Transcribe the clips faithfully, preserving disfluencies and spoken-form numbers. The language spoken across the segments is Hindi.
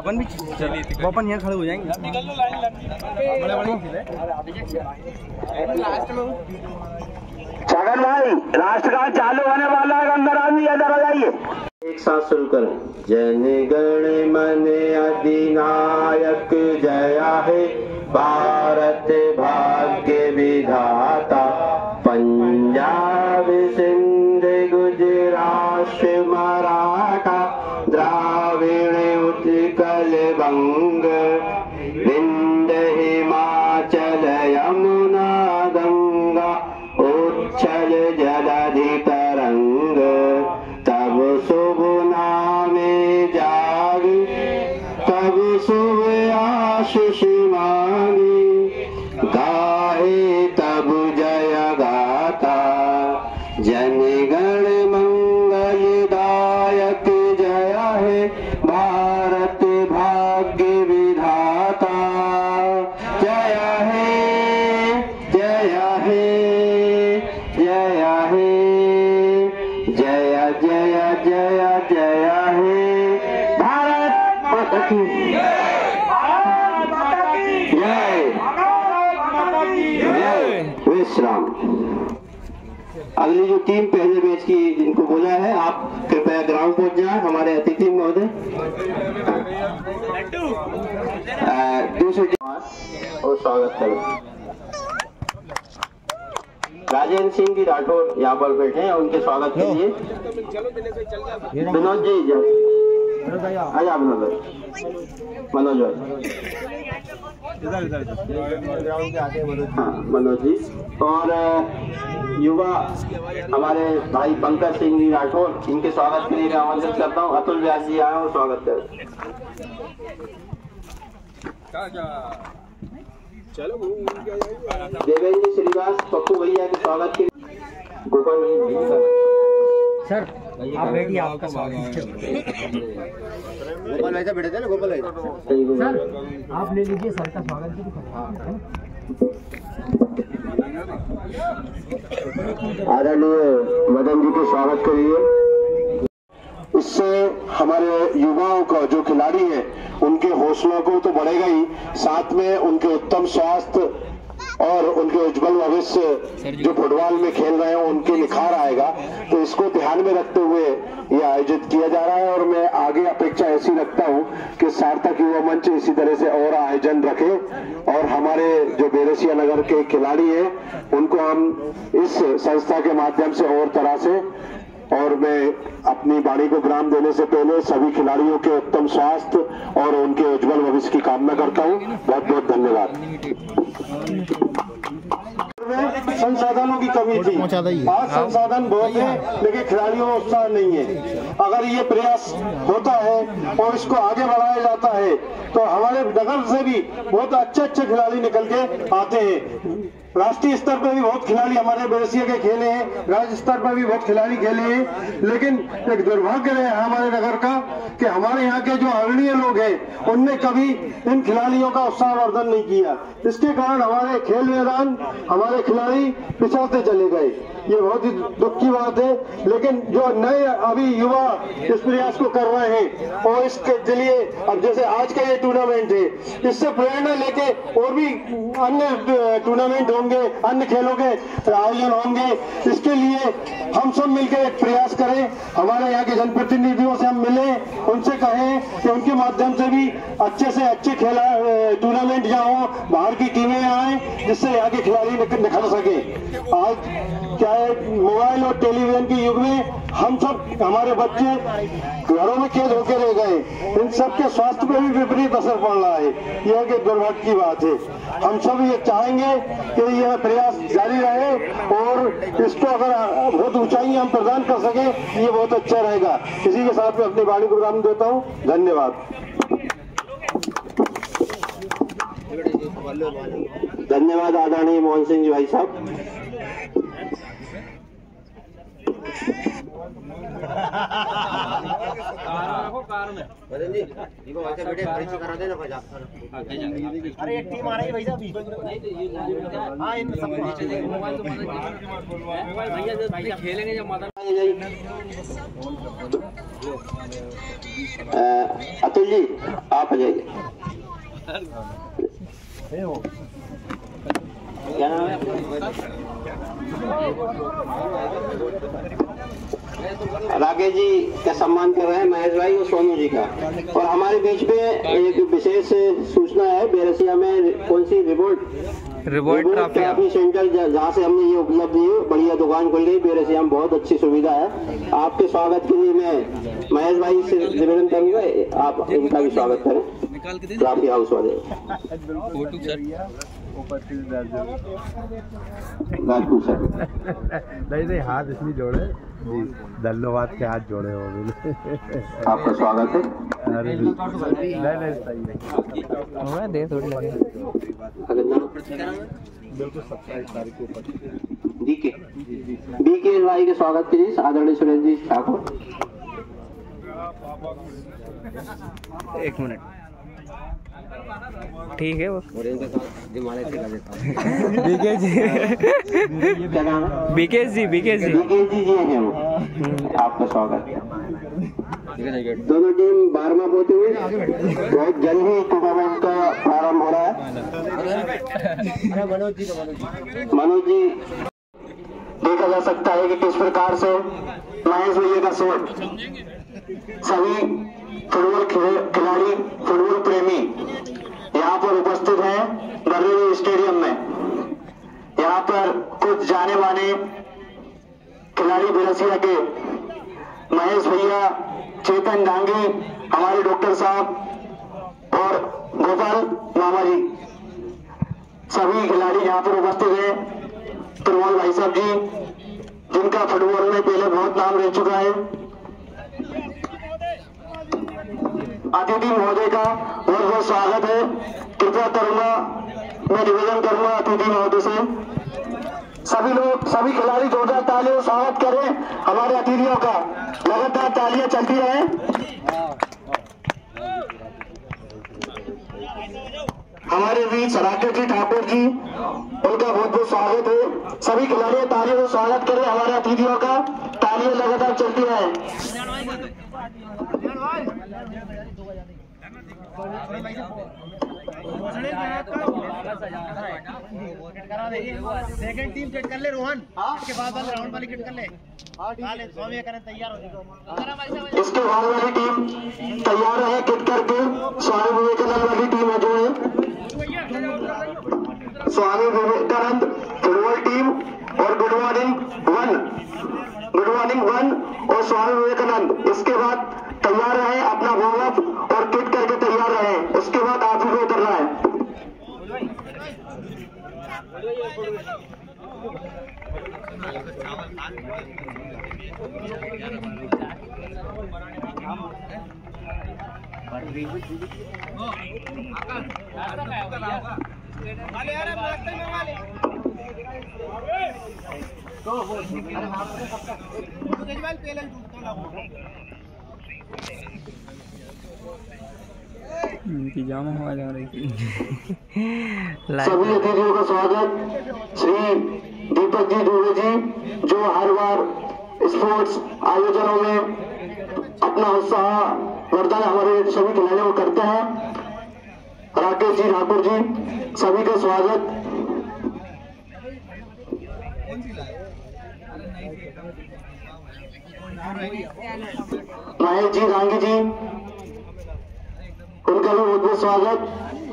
अपन भी चलिए, अपन यहाँ खड़े हो जाएंगे। छगन भाई, राष्ट्रगान चालू होने वाला है, अंदर आइए, अंदर आ जाइए। एक साथ शुरू करें। जन गण मन अधिनायक जया है, भारत भाग्य विधाता। पंजाब सिंध गुजरात से मराठा, द्राविड़ उत्कल बंग, विंध्य हिमाचल यमुना गंगा, उच्छल जलधि तरंग। तब शुभ नामे जागे, तब शुभ आशीष मांगे, गाहे तब जय गाता। जनगण मंगल दायक जय है, भारत भाग्य विधाता। जय है, जय है, जय जय है, भारत माता की जय। विश्राम। अगली जो टीम पहले मैच की जिनको बोला है, आप कृपया ग्राउंड पहुंच जाए। हमारे अतिथि महोदय दूसरे और स्वागत करें। राजेंद्र सिंह जी राठौर यहाँ पर बैठे हैं, उनके स्वागत के लिए विनोद जी जी आजा। विनोद मनोज हाँ मनोज जी और युवा हमारे भाई पंकज सिंह जी राठौर, इनके स्वागत के लिए आमंत्रित करता हूँ। अतुल व्यास जी आए और स्वागत कर। देवेंद्र श्रीवास्तव पप्पू भैया के स्वागत के लिए गोपाल सर आप बैठिए, आपका स्वागत। गोपाल भाई बैठे थे ना, गोपाल भाई सर आप ले लीजिए सर का स्वागत। आदरणीय मदन जी के स्वागत के लिए इससे हमारे युवाओं का जो खिलाड़ी है उनके हौसलों को तो बढ़ेगा ही, साथ में उनके उत्तम स्वास्थ्य और उनके उज्जवल भविष्य जो फुटबॉल में खेल रहे हैं उनके निखार आएगा। तो इसको ध्यान में रखते हुए ये आयोजित किया जा रहा है और मैं आगे अपेक्षा ऐसी रखता हूँ कि सार्थक युवा मंच इसी तरह से और आयोजन रखे और हमारे जो बेरसिया नगर के खिलाड़ी हैं उनको हम इस संस्था के माध्यम से और तरह से। और मैं अपनी वाणी को विराम देने से पहले सभी खिलाड़ियों के उत्तम स्वास्थ्य और उनके उज्जवल भविष्य की कामना करता हूं। बहुत बहुत धन्यवाद। संसाधनों की कमी थी, आज संसाधन बहुत है लेकिन खिलाड़ियों में उत्साह नहीं है। अगर ये प्रयास होता है और इसको आगे बढ़ाया जाता है तो हमारे नगर से भी बहुत अच्छे अच्छे खिलाड़ी निकल के आते हैं। राष्ट्रीय स्तर पर भी बहुत खिलाड़ी हमारे बेरसिया के खेले हैं, राज्य स्तर पर भी बहुत खिलाड़ी खेले हैं, लेकिन एक दुर्भाग्य है हमारे नगर का कि हमारे यहाँ के जो अग्रणीय लोग हैं उनने कभी इन खिलाड़ियों का उत्साहवर्धन नहीं किया। इसके कारण हमारे खेल मैदान, हमारे खिलाड़ी पिछड़ते चले गए। ये बहुत ही दुख की बात है, लेकिन जो नए अभी युवा इस प्रयास को कर रहे हैं और इसके जरिए अब जैसे आज का ये टूर्नामेंट है, इससे प्रेरणा लेके और भी अन्य टूर्नामेंट होंगे, अन्य खेलों के आयोजन होंगे। इसके लिए हम सब मिलकर एक प्रयास करें। हमारे यहाँ के जनप्रतिनिधियों से हम मिलें, उनसे कहें कि उनके माध्यम से भी अच्छे से अच्छे खेला टूर्नामेंट यहाँ हो, बाहर की टीमें आए जिससे यहाँ के खिलाड़ी निखर सके। आज क्या है, मोबाइल और टेलीविजन के युग में हम सब हमारे बच्चे घरों में कैद होकर रह गए, इन सब के स्वास्थ्य पर भी विपरीत असर पड़ रहा है। यह एक दुर्भाग्य की बात है। हम सब ये चाहेंगे कि यह प्रयास जारी रहे और इसको अगर बहुत ऊंचाई हम प्रदान कर सके ये बहुत अच्छा रहेगा। इसी के साथ में अपनी वाणी को विराम देता हूँ। धन्यवाद। धन्यवाद आदरणीय मोहन सिंह जी भाई साहब। अरे एक टीम आ रही है भाई साहब, इन सब खेलेंगे जब। दी जाएगी। अतुल जी आप आ जाइए। क्या नाम है? राकेश जी का सम्मान कर रहे हैं महेश भाई और सोनू जी का। और हमारे बीच में एक विशेष सूचना है, बेरसिया में कौन सी रिपोर्ट रिपोर्ट ट्रैफिक सेंटर जहाँ से हमने ये उपलब्ध दी, बढ़िया दुकान खुल गई बेरसिया में, बहुत अच्छी सुविधा है। आपके स्वागत के लिए मैं महेश भाई से निवेदन करूँगा, आप इनका भी स्वागत करें। ट्राफी हाउस वाले नहीं नहीं हाथ इसमें जोड़े, धन्यवाद के हाथ जोड़े हो गए। आपका स्वागत है। अरे नहीं नहीं सही है, दे थोड़ी लगे बिल्कुल। सत्ताईस तारीख को ऊपर डी के डी के भाई के स्वागत के लिए आदरणीय सुरेंद्र ठाकुर। एक मिनट ठीक है, वो BK ji BK ji BK ji ji ji हैं वो। आपका स्वागत। दोनों टीम बारहवां होते हुए बहुत जल्द ही टूर्नामेंट का प्रारंभ हो रहा है। मनोज जी मनोज जी देखा जा सकता है कि किस प्रकार से महेश भैया का शोर सभी फुटबॉल खिलाड़ी फुटबॉल प्रेमी यहाँ पर उपस्थित हैं बर्री स्टेडियम में। यहाँ पर कुछ जाने माने खिलाड़ी बेरसिया के महेश भैया, चेतन डांगी, हमारे डॉक्टर साहब और गोपाल मामा जी, सभी खिलाड़ी यहाँ पर उपस्थित हैं। फुटबॉल भाई साहब जी जिनका फुटबॉल में पहले बहुत नाम रह चुका है। अतिथि महोदय का बहुत बहुत स्वागत है। कृपया करूंगा, मैं निवेदन करूंगा अतिथि महोदय से, सभी लोग सभी खिलाड़ी जोरदार तालियों स्वागत करें हमारे अतिथियों का। लगातार तालियां चलती रहे। हमारे बीच राकेश जी ठाकुर जी, उनका बहुत बहुत स्वागत है। सभी खिलाड़ी तालियों को स्वागत करें हमारे अतिथियों का। तालियां लगातार चलती रहे। सेकंड टीम सेट कर ले रोहन, इसके बाद वाले राउंड वाली सेट कर ले। स्वामी विवेकानंद तैयार हो। इसके बाद वाली टीम तैयार है किट करके। स्वामी विवेकानंद वाली टीम है जो है स्वामी विवेकानंद फुटबॉल टीम और good morning one good morning one और स्वामी विवेकानंद। इसके बाद तैयार रहे अपना वार्म अप और किट करके तैयार रहे। उसके बाद आप ही को उतरना है। इंतजाम हुआ जा रही सभी अतिथियों का स्वागत। श्री दीपक जी दुबे जी जो हर बार स्पोर्ट्स आयोजनों में अपना उत्साह वरदान हमारे सभी खिलाड़ियों को करते हैं। राकेश जी ठाकुर जी सभी का स्वागत। महेश जी गांधी जी उनका भी बहुत बहुत स्वागत।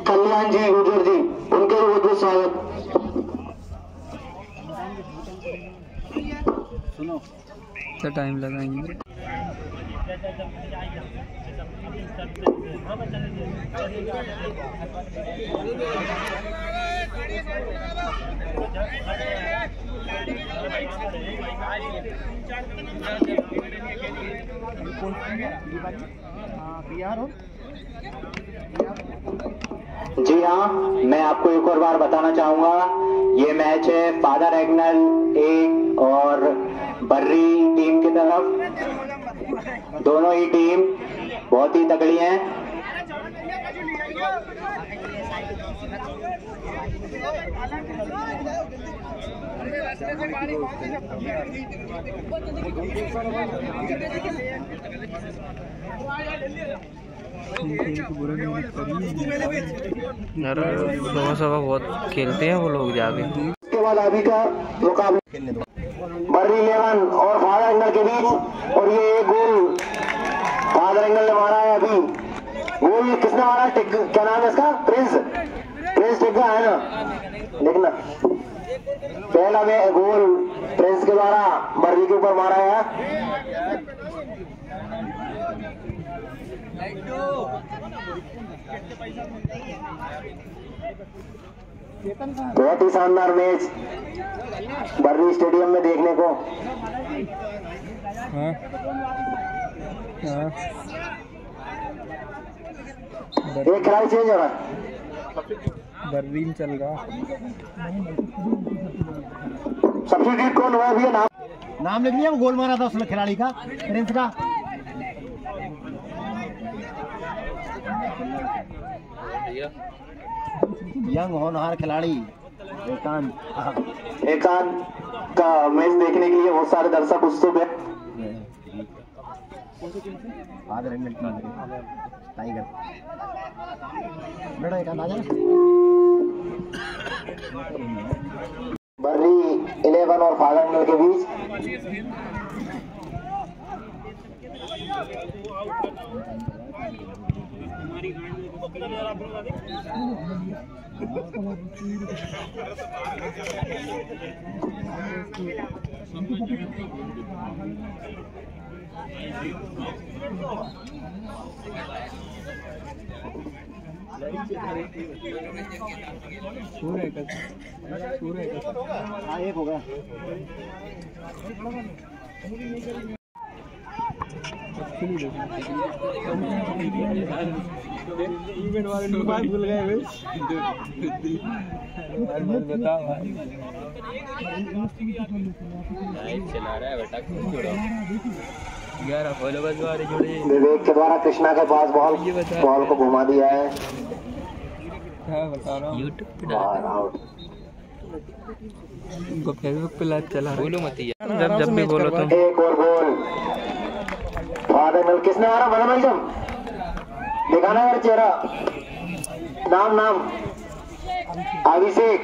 कल्याण जी गुजर जी उनका भी बहुत बहुत स्वागत। सुनो क्या टाइम लगाएंगे। जी हाँ, मैं आपको एक और बार बताना चाहूंगा, ये मैच है फादर एग्नल एक और बर्री टीम की तरफ। दोनों ही टीम बहुत ही तगड़ी हैं। सभा बहुत खेलते हैं वो लोग जाके। इसके बाद अभी का मुकाबला बर्री इलेवन और फादर एंगल के बीच, और ये एक गोल फादर एंगल ने मारा है। अभी गोल किसने मारा, क्या नाम है इसका, प्रिंस प्रिंस टिक्का है ना, देखना पहला में गोल प्रिंस के द्वारा बर्री के ऊपर मारा है। बहुत ही शानदार मैच बर्री स्टेडियम में देखने को। हाँ, हाँ। एक खिलाड़ी चेंज हो रहा है, बर्री चल रहा। सब्स्टिट्यूट कौन हुआ भैया, नाम नाम लिख लिया, वो गोल मारा था उसने खिलाड़ी का, प्रिंस का। यंग होनहार खिलाड़ी एकांत, एकांत का मैच देखने के लिए बहुत सारे दर्शक उत्सुक हैं। टाइगर बेटा एकांत आ जाए। बर्री इलेवन और फादर एंगल के बीच एक होगा इवेंट वाले मोबाइल भूल गए वे, बताओ भाई लाइव चला रहा है बेटा, ग्यारह फॉलोवर्स वाले जुड़े। विवेक के द्वारा कृष्णा के पास बॉल बॉल को घुमा दिया है। हां बता रहा हूं, YouTube पे डाल रहा हूं, उनको फेसबुक पे लाइव चला रहा है। बोलो मत यार, जब जब भी बोलो तो। एक और गोल फादर एंगल, किसने मारा, बड़ा भाई साहब दिखाना यार चेहरा, नाम नाम अभिषेक।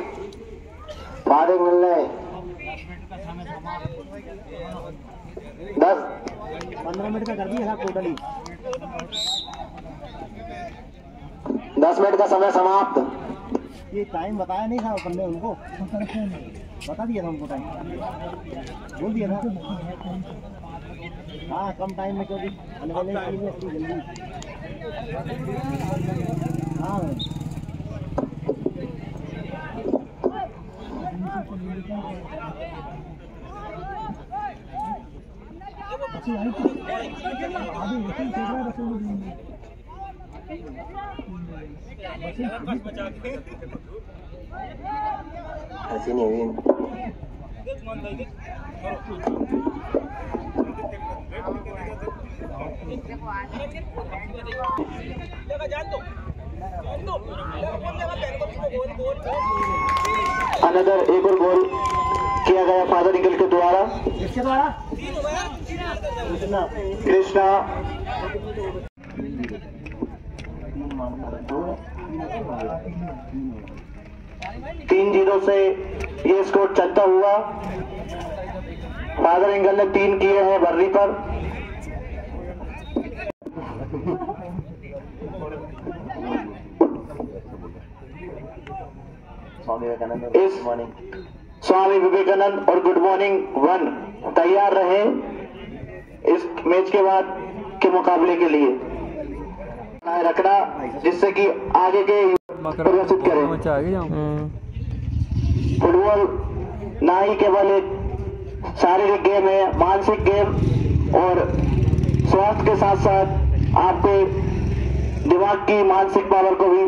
फादर एंगल ने दस पंद्रह मिनट का कर दिया टोटली, दस मिनट का समय समाप्त। ये टाइम बताया नहीं था अपन ने उनको, बता दिया था उनको, टाइम बोल दिया था। हाँ, कम टाइम में क्योंकि अनवेलेबल टाइम में इसकी जल्दी। हाँ अच्छी आई थी, अभी लेकिन देख रहा है रसूल अनदर। एक और गोल किया गया फादर एंगल के द्वारा, इसके द्वारा कृष्णा। तीन जीरो से ये स्कोर चलता हुआ। फादर एंगल ने तीन किए हैं बर्री पर। इस स्वामी विवेकानंद और गुड मॉर्निंग वन तैयार रहे इस मैच के बाद के मुकाबले के लिए रखना, जिससे कि आगे के प्रदर्शित करें। फुटबॉल ना ही केवल एक शारीरिक गेम है, मानसिक गेम, और स्वास्थ्य के साथ साथ आपके दिमाग की मानसिक पावर को भी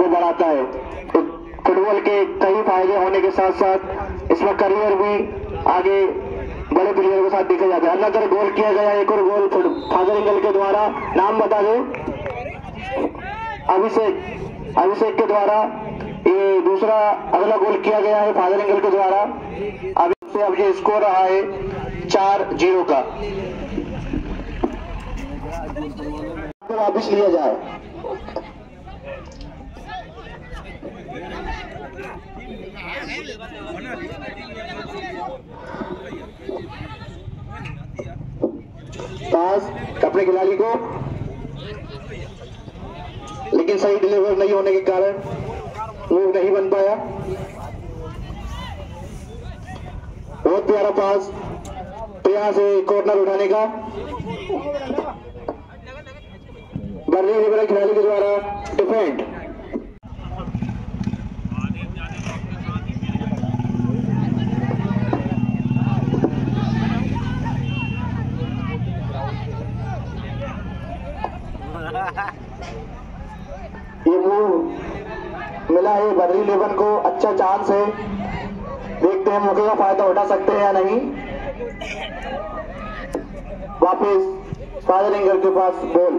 वो बढ़ाता है। तो फुटबॉल के कई फायदे होने के साथ साथ इसमें करियर भी आगे बड़े प्लेयर के साथ देखा जाता है। अनदर गोल किया गया, एक और गोल फादर एंगल के द्वारा, नाम बता दो अभिषेक। अभिषेक के द्वारा ये दूसरा अगला गोल किया गया है फादर एंगल के द्वारा। अभी से अब ये स्कोर रहा है चार जीरो का। वापिस लिया जाए। पास अपने खिलाड़ी को, लेकिन सही डिलीवर नहीं होने के कारण मूव नहीं बन पाया। बहुत प्यारा पास, यहां से कॉर्नर उठाने का बर्री एलेवन खिलाड़ी के द्वारा डिफेंड। बर्री एलेवन को अच्छा चांस है, देखते हैं मौके का फायदा उठा सकते हैं या नहीं। वापस फादर एंगल के पास बॉल।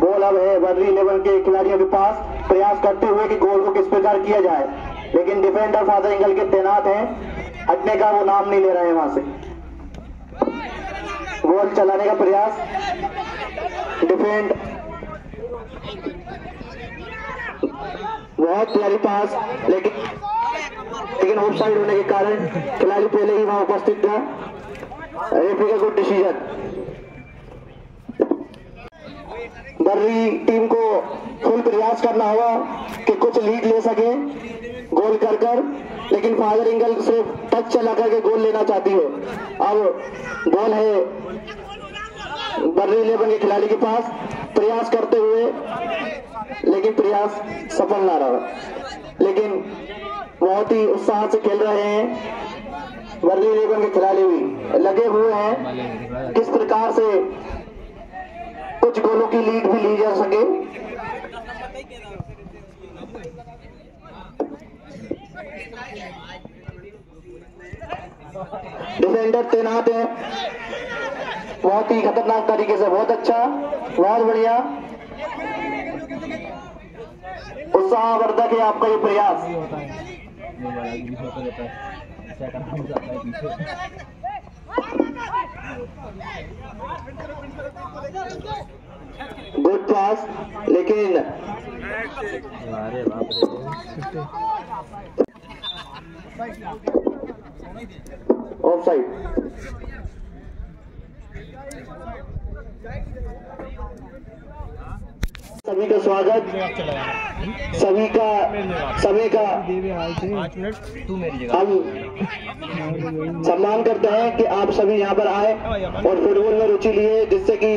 बॉल अब है बर्री एलेवन के खिलाड़ियों के पास, प्रयास करते हुए कि गोल को किस प्रकार किया जाए, लेकिन डिफेंडर फादर एंगल के तैनात हैं, हटने का वो नाम नहीं ले रहे हैं। वहां से गोल चलाने का प्रयास, डिफेंड, बहुत प्यारी पास, लेकिन लेकिन ऑफ साइड होने के कारण खिलाड़ी पहले ही वहां उपस्थित था। रेफरी का गुड डिसीजन। बर्री टीम को फुल प्रयास करना होगा कि कुछ लीड ले सके गोल कर कर, लेकिन फादर एंगल सिर्फ टच चला करके गोल लेना चाहती हो। अब गोल है बर्री एलेवन के खिलाड़ी के पास, प्रयास करते हुए लेकिन प्रयास सफल ना रहा, लेकिन बहुत ही उत्साह से खेल रहे हैं बर्री एलेवन के खिलाड़ी भी, लगे हुए हैं किस प्रकार से कुछ गोलों की लीड भी ली जा सके। डिफेंडर तैनात है बहुत ही खतरनाक तरीके से, बहुत अच्छा, बहुत बढ़िया, उत्साहवर्धक है आपका ये प्रयास। गुड पास, लेकिन ऑफसाइड। सभी का स्वागत, सभी का सभी का हम सम्मान करते हैं कि आप सभी यहाँ पर आए और फुटबॉल में रुचि लिए, जिससे कि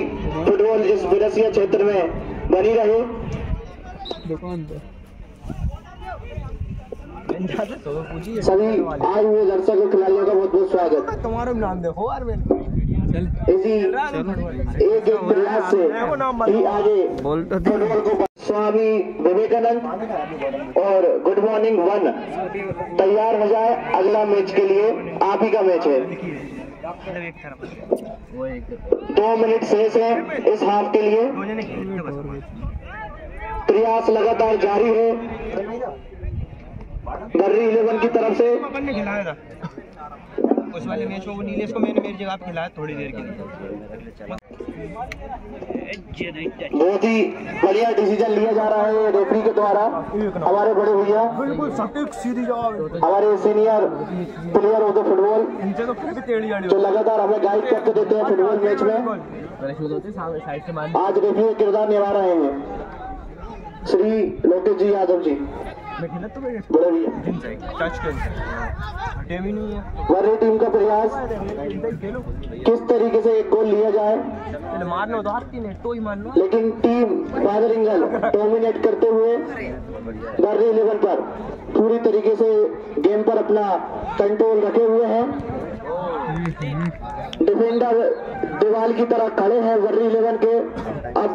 फुटबॉल इस बेरसिया क्षेत्र में बनी रहे। सभी आए हुए दर्शकों खिलाड़ियों का बहुत बहुत स्वागत। तुम्हारा नाम देखो यार, इसी एक एक प्रयास से ही आगे फुटबॉल को स्वामी विवेकानंद और गुड मॉर्निंग वन तैयार हो जाए अगला मैच के लिए। आप ही का मैच है, दो मिनट शेष है इस हाफ के लिए, प्रयास लगातार जारी है बर्री एलेवन की तरफ से। उस वाले मैच में वो नीलेश को मैंने मेरी जगह पे खिलाया थोड़ी देर के लिए। बहुत ही बढ़िया डिसीजन लिया जा रहा है रेफरी के द्वारा। हमारे बड़े भैया, हमारे सीनियर प्लेयर होते फुटबॉल, जो लगातार हमें गाइड करके देते हैं फुटबॉल मैच में, आज रेफरी का किरदार निभा रहे हैं श्री लोकेश जी यादव जी। बर्री टीम का प्रयास किस तरीके से एक गोल लिया जाए, लेकिन टीम फादर एंगल डोमिनेट करते हुए बर्री एलेवन पर पूरी तरीके से गेम पर अपना कंट्रोल रखे हुए हैं। डिफेंडर दीवार की तरह खड़े हैं बर्री एलेवन के, अब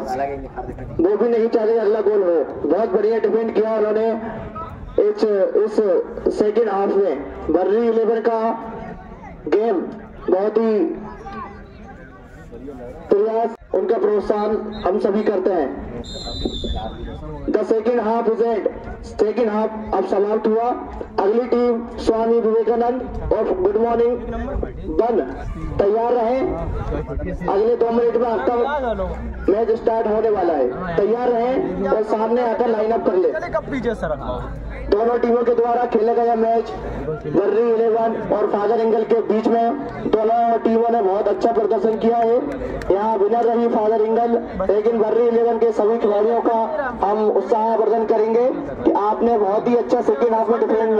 वो भी नहीं चाहते अगला गोल हो। बहुत बढ़िया डिफेंड किया उन्होंने इस इस सेकेंड हाफ में। बर्री एलेवन का गेम बहुत ही प्रयास उनका प्रोत्साहन हम सभी करते हैं। The second half result, second half अब समाप्त हुआ। अगली टीम स्वामी विवेकानंद और गुड मॉर्निंग वन तैयार रहे, अगले दो मिनट में आपका मैच स्टार्ट होने वाला है। तैयार रहे और सामने आकर लाइनअप कर ले। दोनों टीमों के द्वारा खेला गया मैच बर्री इलेवन और फादर एंगल के बीच में दोनों टीमों ने बहुत अच्छा प्रदर्शन किया है। यहाँ विनर रही फादर एंगल, लेकिन बर्री इलेवन के सभी खिलाड़ियों का हम उत्साहवर्धन करेंगे कि आपने बहुत ही अच्छा सेकेंड हाफ में डिफेंड